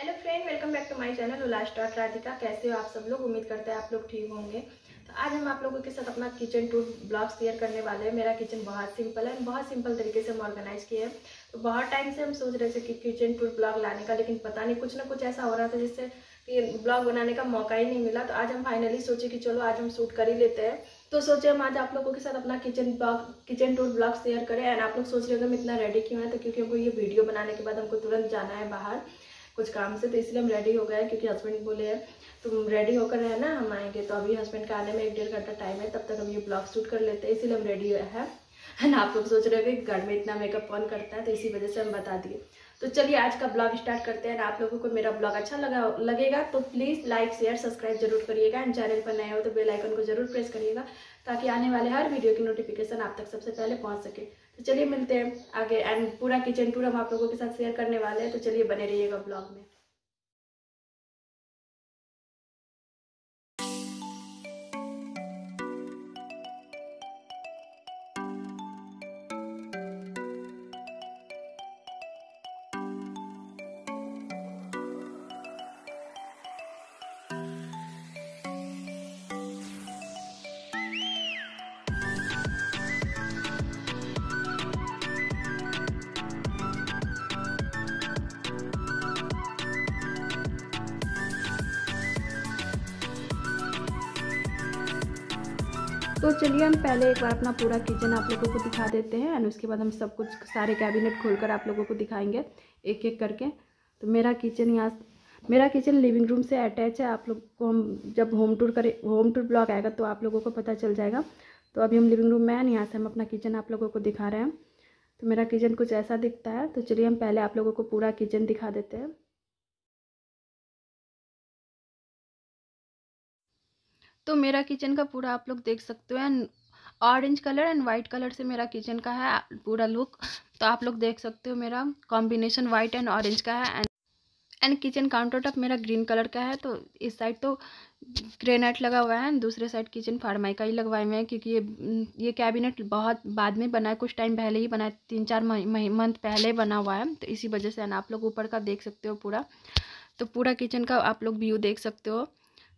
Hello friend, welcome back to my channel Hulas dot Radhika. कैसे हो आप सब लोग? उम्मीद करते हैं आप लोग ठीक होंगे। तो आज हम आप लोगों के साथ अपना किचन टूर ब्लॉग शेयर करने वाले हैं। मेरा किचन बहुत सिंपल है, बहुत सिंपल तरीके से हम ऑर्गेनाइज किए हैं। तो बहुत टाइम से हम सोच रहे थे कि किचन टूर ब्लॉग लाने का, लेकिन पता नहीं कुछ ना कुछ ऐसा हो रहा था जिससे कि ब्लॉग बनाने का मौका ही नहीं मिला। तो आज हम फाइनली सोचे कि चलो आज हम शूट कर ही लेते हैं। तो सोचे हम आज आप लोगों के साथ अपना किचन टूर ब्लॉग शेयर करें। एंड आप लोग सोच रहे हो मैं इतना रेडी क्यों है, तो क्योंकि हमको ये वीडियो बनाने के बाद हमको तुरंत जाना है बाहर कुछ काम से, तो इसलिए हम रेडी हो गए क्योंकि हस्बैंड बोले हैं तुम रेडी होकर रहना, हम आएंगे। तो अभी हस्बैंड का आने में 1-1.5 घंटा टाइम है, तब तक हम ये ब्लॉग शूट कर लेते हैं, इसीलिए हम रेडी है। एंड आप लोग सोच रहे हो कि घर में इतना मेकअप कौन करता है, तो इसी वजह से हम बता दिए। तो चलिए आज का ब्लॉग स्टार्ट करते हैं। आप लोगों को मेरा ब्लॉग अच्छा लगेगा तो प्लीज़ लाइक शेयर सब्सक्राइब जरूर करिएगा। एंड चैनल पर नए हो तो बेल आइकन को जरूर प्रेस करिएगा ताकि आने वाले हर वीडियो की नोटिफिकेशन आप तक सबसे पहले पहुँच सके। तो चलिए मिलते हैं आगे, एंड पूरा किचन टूर हम आप लोगों के साथ शेयर करने वाले हैं। तो चलिए बने रहिएगा ब्लॉग में। तो चलिए हम पहले एक बार अपना पूरा किचन आप लोगों को दिखा देते हैं, और उसके बाद हम सब कुछ सारे कैबिनेट खोलकर आप लोगों को दिखाएंगे एक एक करके। तो मेरा किचन लिविंग रूम से अटैच है। आप लोग को हम जब होम टूर ब्लॉग आएगा तो आप लोगों को पता चल जाएगा। तो अभी हम लिविंग रूम में हैं, यहाँ से हम अपना किचन आप लोगों को दिखा रहे हैं। तो मेरा किचन कुछ ऐसा दिखता है। तो चलिए हम पहले आप लोगों को पूरा किचन दिखा देते हैं। तो मेरा किचन का पूरा आप लोग देख सकते हो, and orange colour and white colour से मेरा किचन का है पूरा लुक। तो आप लोग देख सकते हो मेरा कॉम्बिनेशन वाइट एंड ऑरेंज का है। एंड किचन काउंटर टॉप मेरा ग्रीन कलर का है। तो इस साइड तो ग्रेनाइट लगा हुआ है, दूसरे साइड किचन फार्माइका ही लगवाए हुए हैं, क्योंकि ये कैबिनेट बहुत बाद में बना है, कुछ टाइम पहले ही बना है, 3-4 मंथ पहले बना हुआ है। तो इसी वजह से आप लोग ऊपर का देख सकते हो पूरा। तो पूरा किचन का आप लोग व्यू देख सकते हो।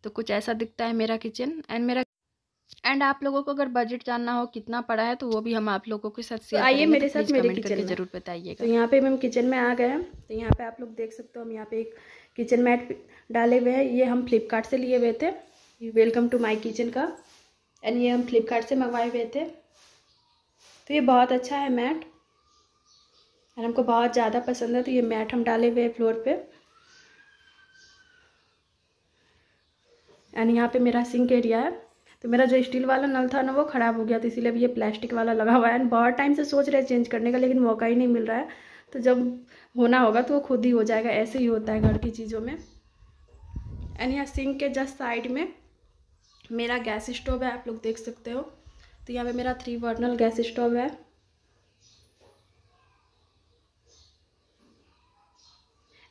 तो कुछ ऐसा दिखता है मेरा किचन। एंड आप लोगों को अगर बजट जानना हो कितना पड़ा है तो वो भी हम आप लोगों के साथ शेयर करेंगे। आइए मेरे साथ मेरे किचन जरूर बताइएगा। तो यहाँ पे हम किचन में आ गए हैं। तो यहाँ पे आप लोग देख सकते हो हम यहाँ पे एक किचन मैट डाले हुए हैं। ये हम फ्लिपकार्ट से लिए हुए थे, वेलकम टू माई किचन का। एंड ये हम फ्लिपकार्ट से मंगवाए हुए थे। तो ये बहुत अच्छा है मैट, एंड हमको बहुत ज़्यादा पसंद है। तो ये मैट हम डाले हुए हैं फ्लोर पर। एंड यहाँ पे मेरा सिंक एरिया है। तो मेरा जो स्टील वाला नल था ना वो ख़राब हो गया, तो इसीलिए ये प्लास्टिक वाला लगा हुआ है। एंड बहुत टाइम से सोच रहे हैं चेंज करने का, लेकिन मौका ही नहीं मिल रहा है। तो जब होना होगा तो वो खुद ही हो जाएगा, ऐसे ही होता है घर की चीज़ों में। एंड यहाँ सिंक के जस्ट साइड में मेरा गैस स्टोव है, आप लोग देख सकते हो। तो यहाँ पर मेरा 3 बर्नर गैस स्टोव है।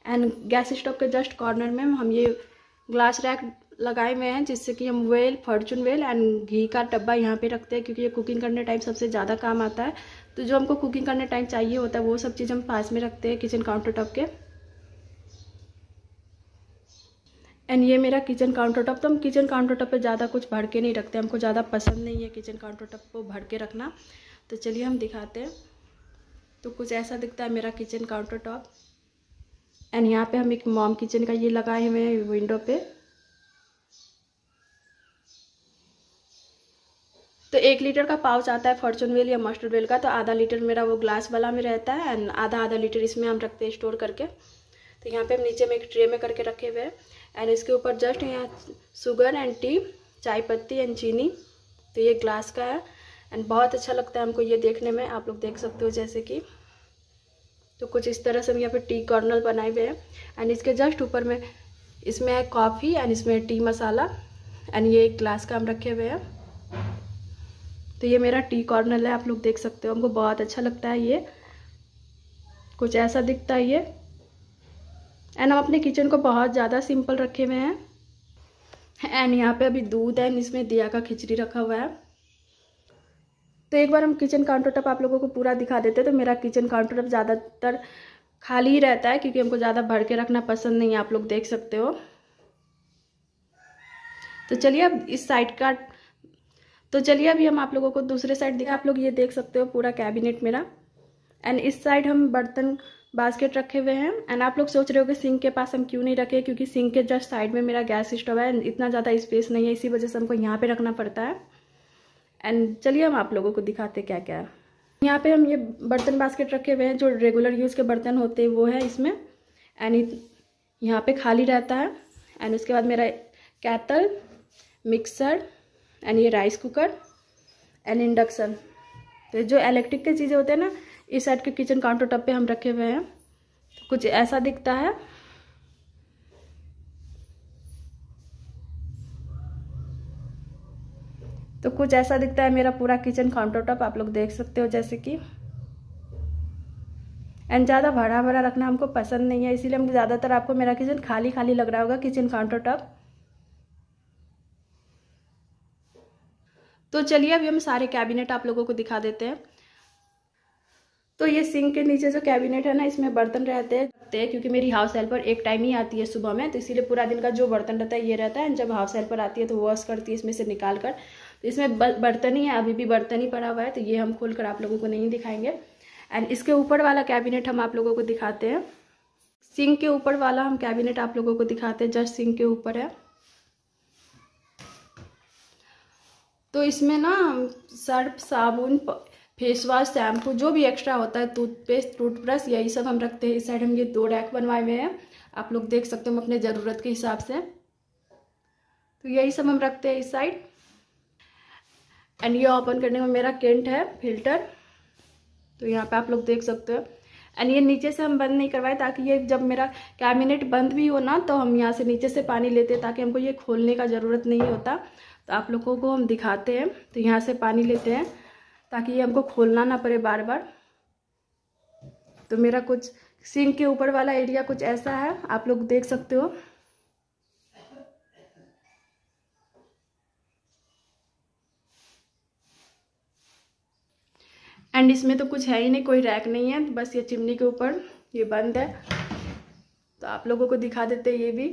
एंड गैस स्टोव के जस्ट कॉर्नर में हम ये ग्लास रैक लगाए हुए हैं, जिससे कि हम वेल फॉर्चून वेल एंड घी का डब्बा यहाँ पे रखते हैं, क्योंकि ये कुकिंग करने टाइम सबसे ज़्यादा काम आता है। तो जो हमको कुकिंग करने टाइम चाहिए होता है वो सब चीज़ हम पास में रखते हैं किचन काउंटर टॉप के। एंड ये मेरा किचन काउंटर टॉप। तो हम किचन काउंटर टॉप पर ज़्यादा कुछ भर के नहीं रखते, हमको ज़्यादा पसंद नहीं है किचन काउंटर टॉप को भर के रखना। तो चलिए हम दिखाते हैं। तो कुछ ऐसा दिखता है मेरा किचन काउंटर टॉप। एंड यहाँ पर हम एक मॉम किचन का ये लगाए हुए हैं विंडो पर। तो 1 लीटर का पाउच आता है फॉर्चून वेल या मस्टर्ड वेल का। तो आधा लीटर मेरा वो ग्लास वाला में रहता है, एंड आधा लीटर इसमें हम रखते हैं स्टोर करके। तो यहाँ पे हम नीचे में एक ट्रे में करके रखे हुए हैं। एंड इसके ऊपर जस्ट यहाँ शुगर एंड टी, चाय पत्ती एंड चीनी। तो ये ग्लास का है, एंड बहुत अच्छा लगता है हमको ये देखने में। आप लोग देख सकते हो जैसे कि। तो कुछ इस तरह से हम यहाँ पर टी कॉर्नर बनाए हुए हैं। एंड इसके जस्ट ऊपर में इसमें है कॉफ़ी एंड इसमें टी मसाला। एंड ये एक ग्लास का हम रखे हुए हैं। तो ये मेरा टी कॉर्नर है, आप लोग देख सकते हो। हमको बहुत अच्छा लगता है ये, कुछ ऐसा दिखता है ये। एंड हम अपने किचन को बहुत ज़्यादा सिंपल रखे हुए हैं। एंड यहाँ पे अभी दूध है, इसमें दिया का खिचड़ी रखा हुआ है। तो एक बार हम किचन काउंटर टॉप आप लोगों को पूरा दिखा देते हैं। तो मेरा किचन काउंटर टॉप ज़्यादातर खाली ही रहता है क्योंकि हमको ज़्यादा भर के रखना पसंद नहीं है, आप लोग देख सकते हो। तो चलिए अब इस साइड का, तो चलिए अभी हम आप लोगों को दूसरे साइड दिखा। आप लोग ये देख सकते हो पूरा कैबिनेट मेरा, एंड इस साइड हम बर्तन बास्केट रखे हुए हैं। एंड आप लोग सोच रहे हो कि सिंक के पास हम क्यों नहीं रखे, क्योंकि सिंक के जस्ट साइड में मेरा गैस स्टोव है, इतना ज़्यादा स्पेस नहीं है, इसी वजह से हमको यहाँ पे रखना पड़ता है। एंड चलिए हम आप लोगों को दिखाते क्या क्या है। यहाँ पे हम ये बर्तन बास्केट रखे हुए हैं, जो रेगुलर यूज़ के बर्तन होते हैं वो है इसमें। एंड यहाँ पर खाली रहता है। एंड उसके बाद मेरा कैटल, मिक्सर, एंड ये राइस कुकर, एंड इंडक्शन। तो जो इलेक्ट्रिक की चीज़ें होते हैं ना, इस साइड के किचन काउंटर टॉप पे हम रखे हुए हैं। कुछ ऐसा दिखता है। तो कुछ ऐसा दिखता है मेरा पूरा किचन काउंटर टॉप, आप लोग देख सकते हो जैसे कि। एंड ज़्यादा भरा भरा रखना हमको पसंद नहीं है, इसीलिए हम ज़्यादातर आपको मेरा किचन खाली खाली लग रहा होगा किचन काउंटर टॉप। तो चलिए अभी हम सारे कैबिनेट आप लोगों को दिखा देते हैं। तो ये सिंक के नीचे जो कैबिनेट है ना, इसमें बर्तन रहते हैं क्योंकि मेरी हाउस हेल्पर एक टाइम ही आती है सुबह में, तो इसीलिए पूरा दिन का जो बर्तन रहता है ये रहता है। जब हाउस हेल्पर आती है तो वॉश करती है इसमें से निकाल कर। तो इसमें बर्तन ही है, अभी भी बर्तन ही पड़ा हुआ है, तो ये हम खोल कर आप लोगों को नहीं दिखाएंगे। एंड इसके ऊपर वाला कैबिनेट हम आप लोगों को दिखाते हैं। सिंक के ऊपर वाला हम कैबिनेट आप लोगों को दिखाते हैं, जस्ट सिंक के ऊपर है। तो इसमें ना सर्फ, साबुन, फेस वॉश, शैम्पू, जो भी एक्स्ट्रा होता है, टूथपेस्ट, टूथब्रश, यही सब हम रखते हैं। इस साइड हम ये दो रैक बनवाए हुए हैं, आप लोग देख सकते हो, हम अपने ज़रूरत के हिसाब से। तो यही सब हम रखते हैं इस साइड। एंड ये ओपन करने में मेरा केंट है फिल्टर, तो यहाँ पे आप लोग देख सकते हो। एंड ये नीचे से हम बंद नहीं करवाए, ताकि ये जब मेरा कैबिनेट बंद भी हो ना, तो हम यहाँ से नीचे से पानी लेते हैं, ताकि हमको ये खोलने का ज़रूरत नहीं होता। तो आप लोगों को हम दिखाते हैं। तो यहाँ से पानी लेते हैं ताकि ये हमको खोलना ना पड़े बार बार। तो मेरा कुछ सिंक के ऊपर वाला एरिया कुछ ऐसा है, आप लोग देख सकते हो। एंड इसमें तो कुछ है ही नहीं, कोई रैक नहीं है, बस ये चिमनी के ऊपर ये बंद है। तो आप लोगों को दिखा देते हैं ये भी,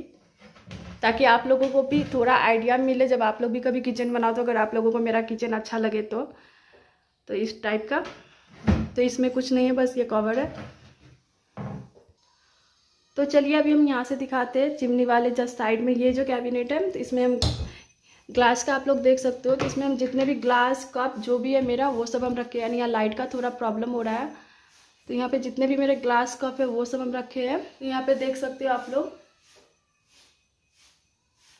ताकि आप लोगों को भी थोड़ा आइडिया मिले, जब आप लोग भी कभी किचन बनाओ तो, अगर आप लोगों को मेरा किचन अच्छा लगे तो इस टाइप का। तो इसमें कुछ नहीं है, बस ये कवर है। तो चलिए अभी हम यहाँ से दिखाते हैं चिमनी वाले जस्ट साइड में ये जो कैबिनेट है। तो इसमें हम ग्लास का, आप लोग देख सकते हो कि इसमें हम जितने भी ग्लास, कप, जो भी है मेरा, वो सब हम रखे हैं। यानी यहाँ लाइट का थोड़ा प्रॉब्लम हो रहा है, तो यहाँ पे जितने भी मेरे ग्लास, कप है वो सब हम रखे हैं। तो यहाँ पे देख सकते हो आप लोग,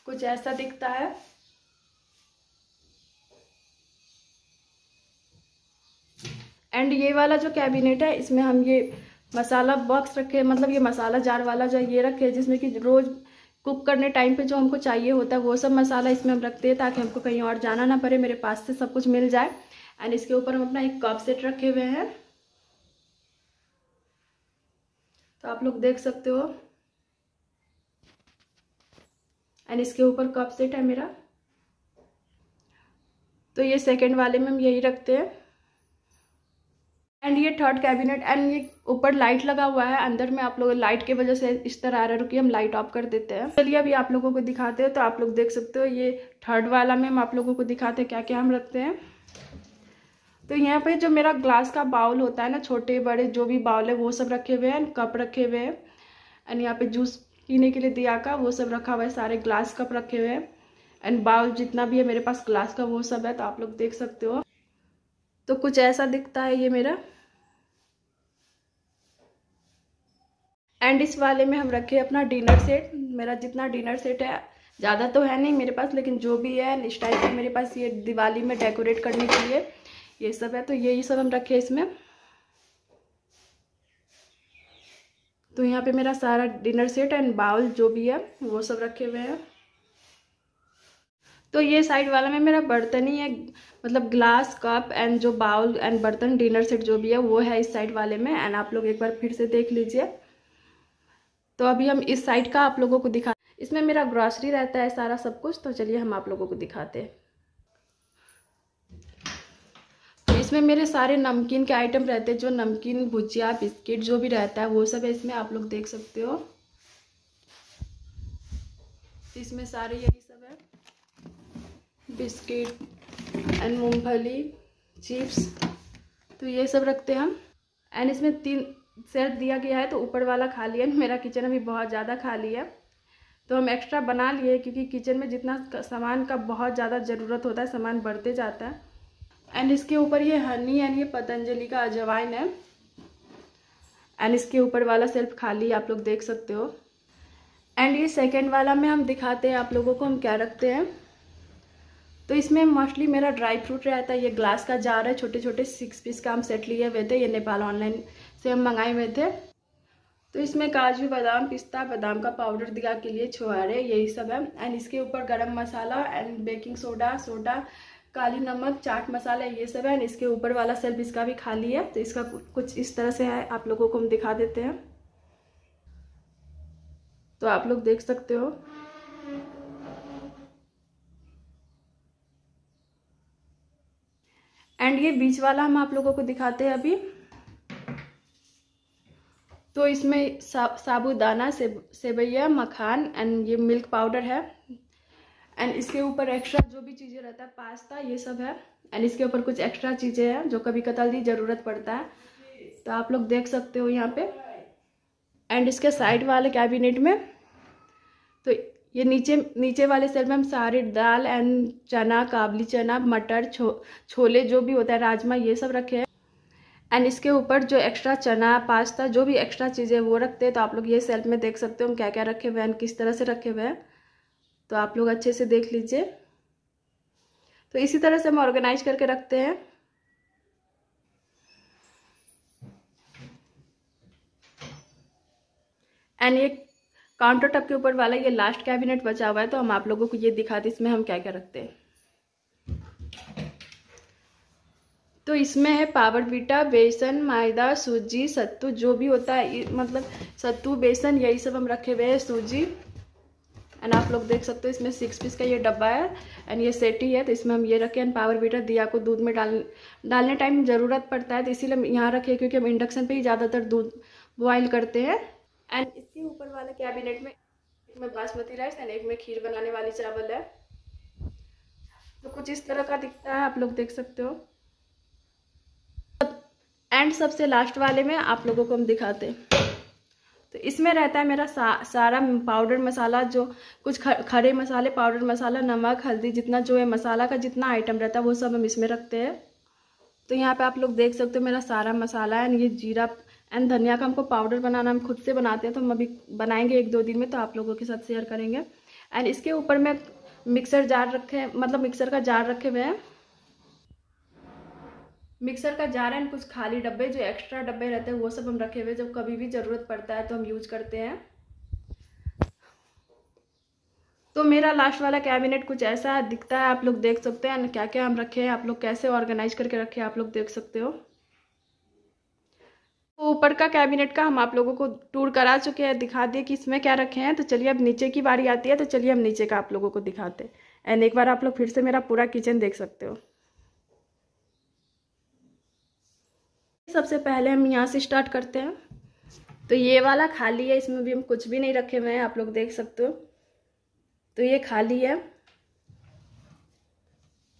कुछ ऐसा दिखता है। एंड ये वाला जो कैबिनेट है, इसमें हम ये मसाला बॉक्स रखे हैं, मतलब ये मसाला जार वाला जो ये रखे हैं, जिसमें कि रोज़ कुक करने टाइम पे जो हमको चाहिए होता है वो सब मसाला इसमें हम रखते हैं, ताकि हमको कहीं और जाना ना पड़े, मेरे पास से सब कुछ मिल जाए। एंड इसके ऊपर हम अपना एक कप सेट रखे हुए हैं, तो आप लोग देख सकते हो। एंड इसके ऊपर कप सेट है मेरा, तो ये सेकेंड वाले में हम यही रखते हैं। एंड ये थर्ड कैबिनेट, एंड ये ऊपर लाइट लगा हुआ है अंदर में, आप लोग लाइट की वजह से इस तरह आ रहा है, रुकिए हम लाइट ऑफ कर देते हैं। चलिए अभी आप लोगों को दिखाते हैं। तो आप लोग देख सकते हो, ये थर्ड वाला में हम आप लोगों को दिखाते हैं क्या क्या हम रखते हैं। तो यहाँ पे जो मेरा ग्लास का बाउल होता है ना, छोटे बड़े जो भी बाउल है वो सब रखे हुए हैं, कप रखे हुए हैं। एंड यहाँ पे जूस पीने के लिए दिया का वो सब रखा हुआ है, सारे ग्लास, कप रखे हुए हैं। एंड बाउल जितना भी है मेरे पास ग्लास का वो सब है, तो आप लोग देख सकते हो। तो कुछ ऐसा दिखता है ये मेरा। एंड इस वाले में हम रखे अपना डिनर सेट, मेरा जितना डिनर सेट है, ज़्यादा तो है नहीं मेरे पास, लेकिन जो भी है इस टाइप का मेरे पास, ये दिवाली में डेकोरेट करने के लिए ये सब है, तो यही सब हम रखे इसमें। तो यहाँ पे मेरा सारा डिनर सेट एंड बाउल जो भी है वो सब रखे हुए हैं। तो ये साइड वाला में मेरा बर्तन ही है, मतलब ग्लास, कप, एंड जो बाउल एंड बर्तन, डिनर सेट जो भी है वो है इस साइड वाले में। एंड आप लोग एक बार फिर से देख लीजिए। तो अभी हम इस साइड का आप लोगों को दिखा, इसमें मेरा ग्रॉसरी रहता है सारा सब कुछ। तो चलिए हम आप लोगों को दिखाते हैं। तो इस इसमें मेरे सारे नमकीन के आइटम रहते हैं, जो नमकीन, भुजिया, बिस्किट जो भी रहता है वो सब है इसमें, आप लोग देख सकते हो। इसमें सारे यही सब है, बिस्किट एंड मूंगफली, चिप्स, तो ये सब रखते हैं हम। एंड इसमें 3 सेट दिया गया है, तो ऊपर वाला खाली है, मेरा किचन अभी बहुत ज़्यादा खाली है तो हम एक्स्ट्रा बना लिए, क्योंकि किचन में जितना सामान का बहुत ज़्यादा ज़रूरत होता है, सामान बढ़ते जाता है। एंड इसके ऊपर ये हनी एंड ये पतंजलि का अजवाइन है। एंड इसके ऊपर वाला सेल्फ खाली, आप लोग देख सकते हो। एंड ये सेकेंड वाला में हम दिखाते हैं आप लोगों को हम क्या रखते हैं। तो इसमें मोस्टली मेरा ड्राई फ्रूट रहता है। ये ग्लास का जार है, छोटे छोटे 6 पीस का हम सेट लिए हुए थे, ये नेपाल ऑनलाइन से हम मंगाए हुए थे। तो इसमें काजू, बादाम, पिस्ता, बादाम का पाउडर दिया के लिए, छुहारे, यही सब है। एंड इसके ऊपर गरम मसाला एंड बेकिंग सोडा, काली नमक, चाट मसाला, ये सब है। एंड इसके ऊपर वाला सेल्फ इसका भी खाली है, तो इसका कुछ इस तरह से है, आप लोगों को हम दिखा देते हैं, तो आप लोग देख सकते हो। एंड ये बीच वाला हम आप लोगों को दिखाते हैं अभी। तो इसमें साबूदाना, सेवैया, मखान एंड ये मिल्क पाउडर है। एंड इसके ऊपर एक्स्ट्रा जो भी चीज़ें रहता है, पास्ता, ये सब है। एंड इसके ऊपर कुछ एक्स्ट्रा चीज़ें हैं जो कभी कतली ज़रूरत पड़ता है, तो आप लोग देख सकते हो यहाँ पे। एंड इसके साइड वाले कैबिनेट में, तो ये नीचे वाले सेल में हम सारे दाल एंड चना, काबली चना, मटर, छोले जो भी होता है, राजमा, ये सब रखे हैं। एंड इसके ऊपर जो एक्स्ट्रा चना, पास्ता, जो भी एक्स्ट्रा चीज़ें वो रखते हैं, तो आप लोग ये सेल्फ में देख सकते हो हम क्या क्या रखे हुए हैं, किस तरह से रखे हुए हैं, तो आप लोग अच्छे से देख लीजिए। तो इसी तरह से हम ऑर्गेनाइज करके रखते हैं। एंड ये काउंटर टॉप के ऊपर वाला ये लास्ट कैबिनेट बचा हुआ है, तो हम आप लोगों को ये दिखाते हैं इसमें हम क्या क्या रखते हैं। तो इसमें है पावर बीटा, बेसन, मैदा, सूजी, सत्तू, जो भी होता है, मतलब सत्तू, बेसन, यही सब हम रखे हुए हैं, सूजी। एंड आप लोग देख सकते हो इसमें 6 पीस का ये डब्बा है। एंड ये सेट ही है, तो इसमें हम ये रखे। एंड पावर बीटा दिया को दूध में डालने टाइम ज़रूरत पड़ता है, तो इसीलिए हम यहाँ रखे, क्योंकि हम इंडक्शन पे ही ज़्यादातर दूध बॉयल करते हैं। एंड इसके ऊपर वाला कैबिनेट में एक में बासमती राइस एंड एक में खीर बनाने वाली चावल है, तो कुछ इस तरह का दिखता है, आप लोग देख सकते हो। एंड सबसे लास्ट वाले में आप लोगों को हम दिखाते हैं, तो इसमें रहता है मेरा सारा पाउडर मसाला, जो कुछ खड़े मसाले, पाउडर मसाला, नमक, हल्दी, जितना जो है मसाला का जितना आइटम रहता है वो सब हम इसमें रखते हैं। तो यहाँ पे आप लोग देख सकते हो मेरा सारा मसाला है। एंड ये जीरा एंड धनिया का हमको पाउडर बनाना, हम खुद से बनाते हैं, तो हम अभी बनाएंगे 1-2 दिन में, तो आप लोगों के साथ शेयर करेंगे। एंड इसके ऊपर मैं मिक्सर जार रखे, मतलब मिक्सर का जार रखे हुए हैं, मिक्सर का जार एंड कुछ खाली डब्बे, जो एक्स्ट्रा डब्बे रहते हैं वो सब हम रखे हुए, जब कभी भी ज़रूरत पड़ता है तो हम यूज करते हैं। तो मेरा लास्ट वाला कैबिनेट कुछ ऐसा दिखता है, आप लोग देख सकते हैं। एंड क्या क्या हम रखे हैं, आप लोग कैसे ऑर्गेनाइज करके रखे हैं, आप लोग देख सकते हो। तो ऊपर का कैबिनेट का हम आप लोगों को टूर करा चुके हैं, दिखा दिए कि इसमें क्या रखे हैं। तो चलिए अब नीचे की बारी आती है, तो चलिए हम नीचे का आप लोगों को दिखाते हैं। एंड एक बार आप लोग फिर से मेरा पूरा किचन देख सकते हो। सबसे पहले हम यहाँ से स्टार्ट करते हैं। तो ये वाला खाली है, इसमें भी हम कुछ भी नहीं रखे हुए हैं, आप लोग देख सकते हो। तो ये खाली है,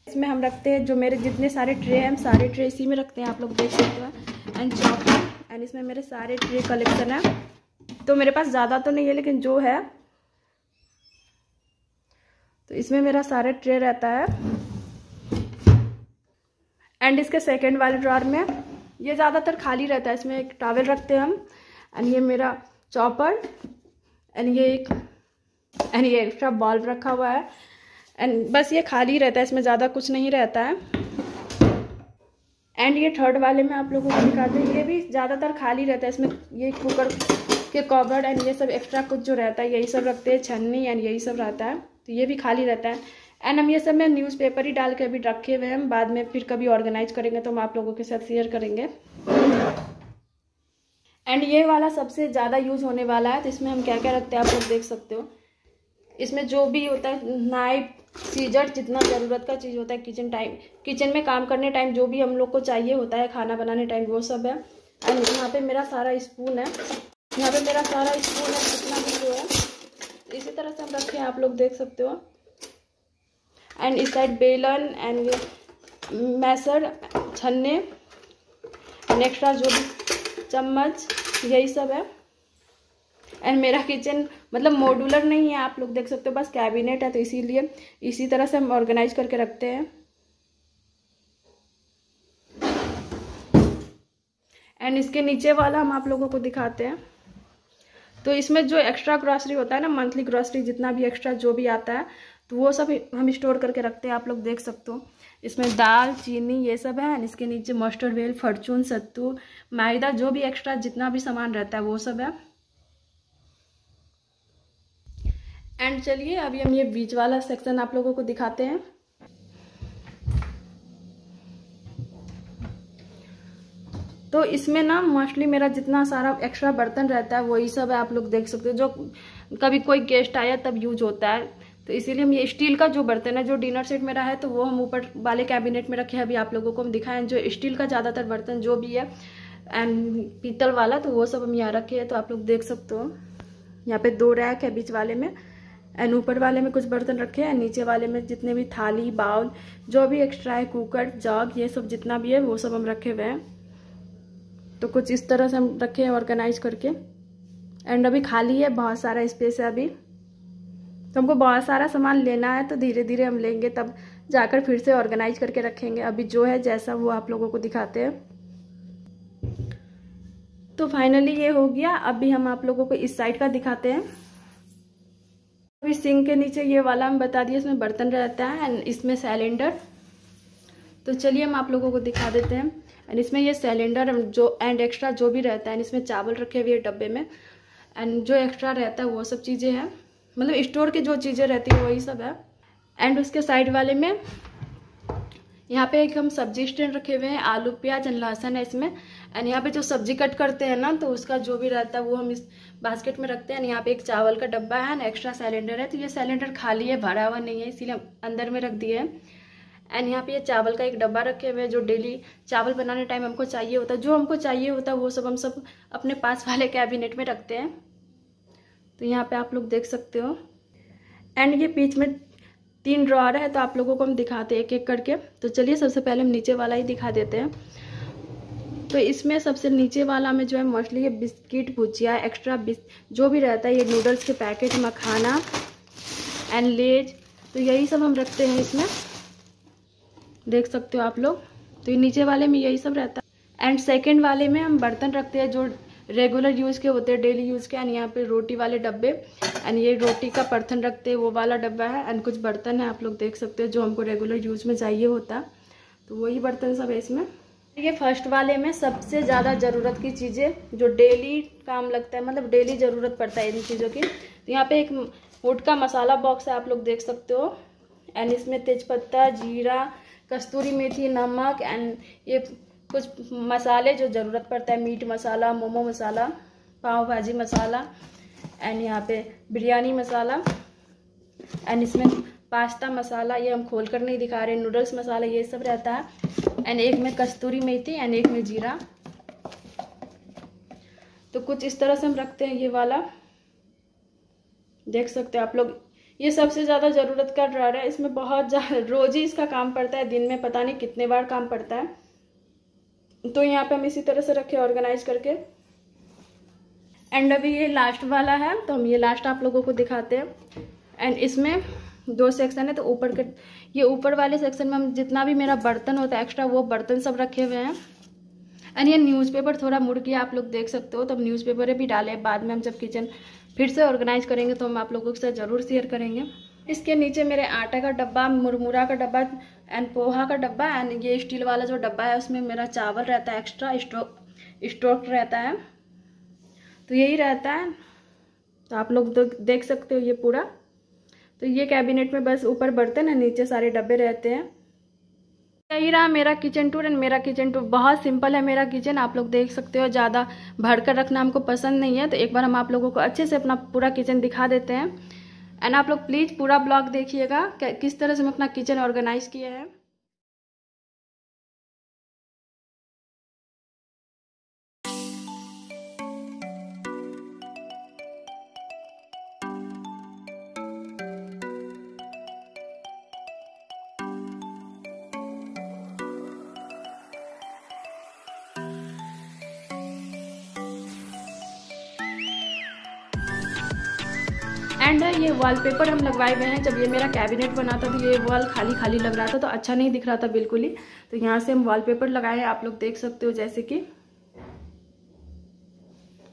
इसमें हम रखते हैं जो मेरे जितने सारे ट्रे हैं, हम सारे ट्रे इसी में रखते हैं, आप लोग देख सकते हो। एंड चॉपर, एंड इसमें मेरे सारे ट्रे कलेक्शन है। तो मेरे पास ज़्यादा तो नहीं है, लेकिन जो है, तो इसमें मेरा सारे ट्रे रहता है। एंड इसके सेकेंड वाले ड्रॉअर में ये ज़्यादातर खाली रहता है, इसमें एक टॉवल रखते हैं हम। एंड ये मेरा चॉपर, एंड ये एक, एंड ये एक्स्ट्रा बॉल रखा हुआ है। एंड बस ये खाली रहता है, इसमें ज़्यादा कुछ नहीं रहता है। एंड ये थर्ड वाले में आप लोगों को दिखाते हैं, ये भी ज़्यादातर खाली रहता है, इसमें ये कुकर के कॉबर्ड एंड ये सब एक्स्ट्रा कुछ जो रहता है यही सब रखते हैं, छन्नी एंड यही सब रहता है, तो ये भी खाली रहता है। एंड हम ये सब में न्यूज़पेपर ही डाल के अभी रखे हुए हैं, बाद में फिर कभी ऑर्गेनाइज करेंगे तो हम आप लोगों के साथ शेयर करेंगे। एंड ये वाला सबसे ज़्यादा यूज़ होने वाला है, तो इसमें हम क्या क्या रखते हैं आप लोग देख सकते हो। इसमें जो भी होता है, नाइफ, सीजर, जितना ज़रूरत का चीज़ होता है, किचन किचन में काम करने टाइम जो भी हम लोग को चाहिए होता है खाना बनाने टाइम वो सब है। एंड यहाँ पे मेरा सारा स्पून है, यहाँ पे मेरा सारा स्पून है जितना भी जो है इसी तरह से हम रखे हैं, आप लोग देख सकते हो। एंड इस साइड बेलन एंड मैसर छन्ने एक्स्ट्रा जो भी चम्मच यही सब है। एंड मेरा किचन मतलब मॉड्यूलर नहीं है, आप लोग देख सकते हो, बस कैबिनेट है, तो इसीलिए इसी तरह से हम ऑर्गेनाइज करके रखते हैं। एंड इसके नीचे वाला हम आप लोगों को दिखाते हैं। तो इसमें जो एक्स्ट्रा ग्रॉसरी होता है ना, मंथली ग्रॉसरी जितना भी एक्स्ट्रा जो भी आता है, तो वो सब हम स्टोर करके रखते हैं, आप लोग देख सकते हो। इसमें दाल चीनी ये सब है। एंड इसके नीचे मस्टर्ड वेल फॉर्चून सत्तू मैदा जो भी एक्स्ट्रा जितना भी सामान रहता है वो सब है। एंड चलिए अभी हम ये बीच वाला सेक्शन आप लोगों को दिखाते हैं। तो इसमें ना मोस्टली मेरा जितना सारा एक्स्ट्रा बर्तन रहता है वही सब है, आप लोग देख सकते हो, जो कभी कोई गेस्ट आया तब यूज होता है। तो इसीलिए हम ये स्टील का जो बर्तन है जो डिनर सेट मेरा है तो वो हम ऊपर वाले कैबिनेट में रखे हैं, अभी आप लोगों को हम दिखाएं। जो स्टील का ज़्यादातर बर्तन जो भी है एंड पीतल वाला तो वो सब हम यहाँ रखे हैं, तो आप लोग देख सकते हो। यहाँ पे दो रैक है बीच वाले में एंड ऊपर वाले में कुछ बर्तन रखे हैं। नीचे वाले में जितने भी थाली बाउल जो भी एक्स्ट्रा है, कुकर जग ये सब जितना भी है वो सब हम रखे हुए हैं। तो कुछ इस तरह से हम रखे हैं ऑर्गेनाइज करके। एंड अभी खाली है, बहुत सारा स्पेस है अभी, तो हमको बहुत सारा सामान लेना है, तो धीरे धीरे हम लेंगे तब जाकर फिर से ऑर्गेनाइज करके रखेंगे। अभी जो है जैसा वो आप लोगों को दिखाते हैं। तो फाइनली ये हो गया। अभी हम आप लोगों को इस साइड का दिखाते हैं। अभी सिंक के नीचे ये वाला हम बता दिए, इसमें बर्तन रहता है एंड इसमें सिलेंडर। तो चलिए हम आप लोगों को दिखा देते हैं। एंड इसमें ये सिलेंडर जो एंड एक्स्ट्रा जो भी रहता है एंड इसमें चावल रखे हुए डब्बे में एंड जो एक्स्ट्रा रहता है वो सब चीज़ें हैं, मतलब स्टोर की जो चीज़ें रहती है वही सब है। एंड उसके साइड वाले में यहाँ पे एक हम सब्जी स्टैंड रखे हुए हैं, आलू प्याज एंड लहसुन है इसमें। एंड यहाँ पे जो सब्जी कट करते हैं ना तो उसका जो भी रहता है वो हम इस बास्केट में रखते हैं। एंड यहाँ पे एक चावल का डब्बा है एंड एक्स्ट्रा सिलेंडर है, तो ये सिलेंडर खाली है, भरा हुआ नहीं है, इसीलिए हम अंदर में रख दिए हैं। एंड यहाँ पे ये चावल का एक डब्बा रखे हुए हैं, जो डेली चावल बनाने टाइम हमको चाहिए होता है, जो हमको चाहिए होता है वो सब हम सब अपने पास वाले कैबिनेट में रखते हैं। तो यहाँ पे आप लोग देख सकते हो। एंड ये बीच में तीन ड्रॉअर है, तो आप लोगों को हम दिखाते हैं एक एक करके। तो चलिए सबसे पहले हम नीचे वाला ही दिखा देते हैं। तो इसमें सबसे नीचे वाला में जो है मोस्टली ये बिस्किट भुजिया एक्स्ट्रा जो भी रहता है, ये नूडल्स के पैकेट मखाना एंड लेज, तो यही सब हम रखते हैं इसमें, देख सकते हो आप लोग। तो ये नीचे वाले में यही सब रहता है। एंड सेकेंड वाले में हम बर्तन रखते हैं जो रेगुलर यूज़ के होते हैं, डेली यूज़ के। एंड यहाँ पे रोटी वाले डब्बे एंड ये रोटी का बर्तन रखते हैं वो वाला डब्बा है। एंड कुछ बर्तन है आप लोग देख सकते हो जो हमको रेगुलर यूज़ में चाहिए होता, तो वही बर्तन सब है इसमें। ये फर्स्ट वाले में सबसे ज़्यादा ज़रूरत की चीज़ें जो डेली काम लगता है, मतलब डेली ज़रूरत पड़ता है इन चीज़ों की। तो यहाँ पर एक वुड का मसाला बॉक्स है, आप लोग देख सकते हो। एंड इसमें तेजपत्ता जीरा कस्तूरी मेथी नमक एंड ये कुछ मसाले जो ज़रूरत पड़ता है, मीट मसाला मोमो मसाला पाव भाजी मसाला एंड यहाँ पे बिरयानी मसाला एंड इसमें पास्ता मसाला, ये हम खोल कर नहीं दिखा रहे, नूडल्स मसाला ये सब रहता है। एंड एक में कस्तूरी मेथी एंड एक में जीरा। तो कुछ इस तरह से हम रखते हैं, ये वाला देख सकते हो आप लोग। ये सबसे ज़्यादा ज़रूरत का ड्रॉअर है, इसमें बहुत ज़्यादा रोज़ ही इसका काम पड़ता है, दिन में पता नहीं कितने बार काम पड़ता है। तो यहाँ पे हम इसी तरह से रखे ऑर्गेनाइज करके। एंड अभी ये लास्ट वाला है, तो हम ये लास्ट आप लोगों को दिखाते हैं। एंड इसमें दो सेक्शन है, तो ऊपर के ये ऊपर वाले सेक्शन में हम जितना भी मेरा बर्तन होता है एक्स्ट्रा वो बर्तन सब रखे हुए हैं। एंड ये न्यूज़पेपर थोड़ा मुड़ गया, आप लोग देख सकते हो, तो हम न्यूज़पेपर भी डाले। बाद में हम जब किचन फिर से ऑर्गेनाइज करेंगे तो हम आप लोगों के साथ ज़रूर शेयर करेंगे। इसके नीचे मेरे आटा का डब्बा मुरमुरा का डब्बा एंड पोहा का डब्बा एंड ये स्टील वाला जो डब्बा है उसमें मेरा चावल रहता है, एक्स्ट्रा स्टॉक रहता है, तो यही रहता है। तो आप लोग देख सकते हो ये पूरा। तो ये कैबिनेट में बस ऊपर बर्तन है, नीचे सारे डब्बे रहते हैं। यही रहा मेरा किचन टूर। एंड मेरा किचन टूर बहुत सिंपल है, मेरा किचन आप लोग देख सकते हो, ज़्यादा भर कर रखना हमको पसंद नहीं है। तो एक बार हम आप लोगों को अच्छे से अपना पूरा किचन दिखा देते हैं। एंड आप लोग प्लीज़ पूरा ब्लॉग देखिएगा किस तरह से हम अपना किचन ऑर्गेनाइज किया है। स्टैंड है, ये वॉलपेपर हम लगवाए हुए हैं। जब ये मेरा कैबिनेट बना था तो ये वॉल खाली खाली लग रहा था, तो अच्छा नहीं दिख रहा था बिल्कुल ही। तो यहाँ से हम वॉलपेपर लगाए, आप लोग देख सकते हो जैसे कि।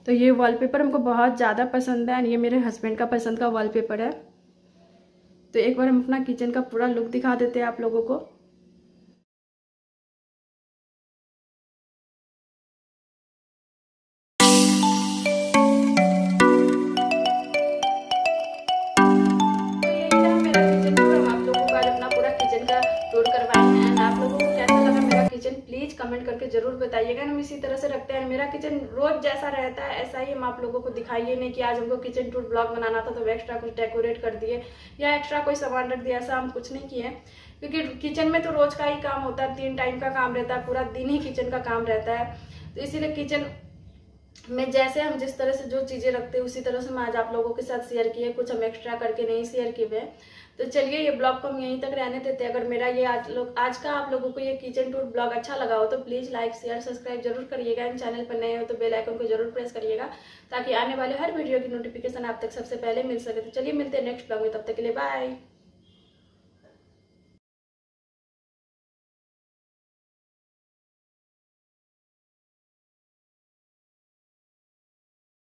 तो ये वॉलपेपर हमको बहुत ज़्यादा पसंद है, ये मेरे हस्बैंड का पसंद का वॉलपेपर है। तो एक बार हम अपना किचन का पूरा लुक दिखा देते हैं आप लोगों को। कमेंट करके जरूर बताइएगा। हम इसी तरह से रखते हैं, मेरा किचन रोज जैसा रहता है ऐसा ही हम आप लोगों को दिखाइए। नहीं कि आज हमको किचन टूर ब्लॉग बनाना था तो एक्स्ट्रा कुछ डेकोरेट कर दिए या एक्स्ट्रा कोई सामान रख दिया, ऐसा हम कुछ नहीं किए। क्योंकि किचन में तो रोज का ही काम होता है, 3 टाइम का काम रहता है, पूरा दिन ही किचन का काम रहता है। तो इसीलिए किचन में जैसे हम जिस तरह से जो चीज़ें रखते हैं उसी तरह से हम आज आप लोगों के साथ शेयर किए, कुछ हम एक्स्ट्रा करके नहीं शेयर किए हुए। तो चलिए ये ब्लॉग को हम यहीं तक रहने देते हैं। अगर मेरा ये आज का आप लोगों को ये किचन टूर ब्लॉग अच्छा लगा हो तो प्लीज़ लाइक शेयर सब्सक्राइब जरूर करिएगा। इन चैनल पर नए हो तो बेल आइकन को जरूर प्रेस करिएगा ताकि आने वाले हर वीडियो की नोटिफिकेशन आप तक सबसे पहले मिल सके। तो चलिए मिलते हैं नेक्स्ट ब्लॉग में, तब तक के लिए बाय।